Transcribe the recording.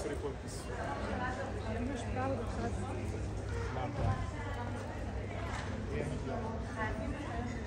essere colpissimo. Guarda.